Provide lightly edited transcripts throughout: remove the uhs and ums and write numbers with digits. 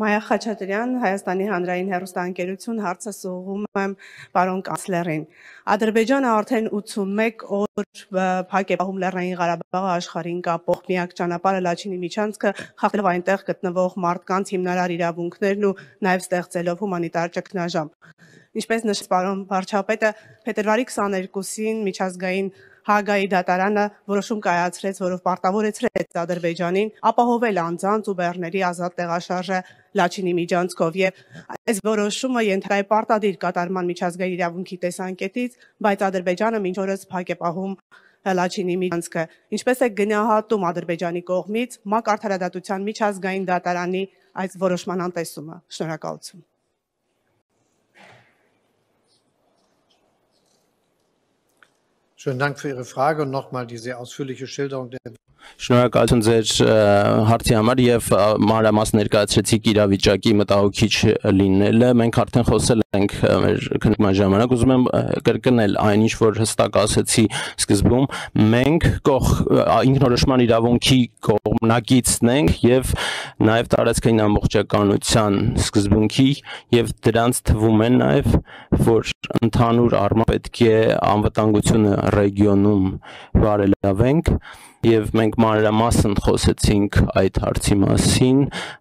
Maya Khachatryan, Հայաստանի Հանրային Հեռուստաընկերություն, հարցը սողում եմ պարոն կանցլերին. Ադրբեջանը արդեն 81 օր փակ է պահում Լեռնային Ղարաբաղը աշխարհին կապող միակ ճանապարհը Լաչինի միջանցքը, խախտելով այնտեղ գտնվող մարդկանց հիմնարար իրավունքներն ու նաև ստեղծելով հումանիտար ճգնաժամ. Ինչպես նշեց պարոն վարչապետը, փետրվարի 22-ին միջազգային Հագայի դատարանը որոշում կայացրեց, որով պարտավորեցրեց Ադրբեջանին ապահովել անձանց ու բեռների ազատ տեղաշարժը Լաչինի միջանցքով եւ այս որոշումը ենթարկել պարտադիր կատարման միջազգային իրավունքի տեսանկյունից, բայց Ադրբեջանը մինչ օրս փակ է պահում Լաչինի միջանցքը, ինչպես է գնահատում Ադրբեջանի կողմից ՄԱԿ արդարադատության միջազգային դատարանի այս որոշման անտեսումը։ Շնորհակալություն։ Schönen Dank für Ihre Frage und nochmal die sehr ausführliche Schilderung der Շնորհակալություն ձեր հարցի համար եւ մանրամասն ներկայացրեցիք իրավիճակի մտահոգիչ լինելը։ Մենք արդեն խոսել ենք մեր քննման ժամանակ, ուզում եմ կրկնել այն, ինչ որ հստակ ասացի սկզբում, մենք ինքնորոշման իրավունքի կողմնակիցն ենք եւ նաեւ տարածքային ամբողջականության սկզբունքի եւ դրանց թվում են նաեւ որ ընդհանուր առմամբ պետք է անվտանգությունը ռեգիոնում բարելավենք։ Եվ մենք մանրամասն խոսեցինք այդ հարցի մասին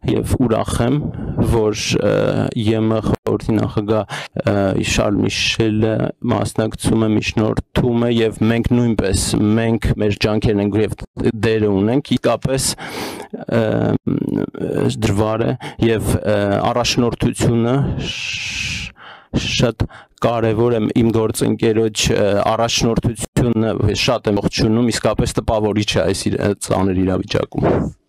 եւ ուրախ եմ որ ԵՄ խորհրդի նախագահ Շարլ Միշելը մասնակցում է միջնորդում է եւ մենք նույնպես մենք մեր ջանքերն ենք եւ դերը ունենք իսկապես դժվար է եւ առաջնորդությունը շատ կարևոր է իմ գործընկերոջ առաջնորդությունը շատ եմ ողջունում իսկապես տպավորիչ է այս ծանր իրավիճակում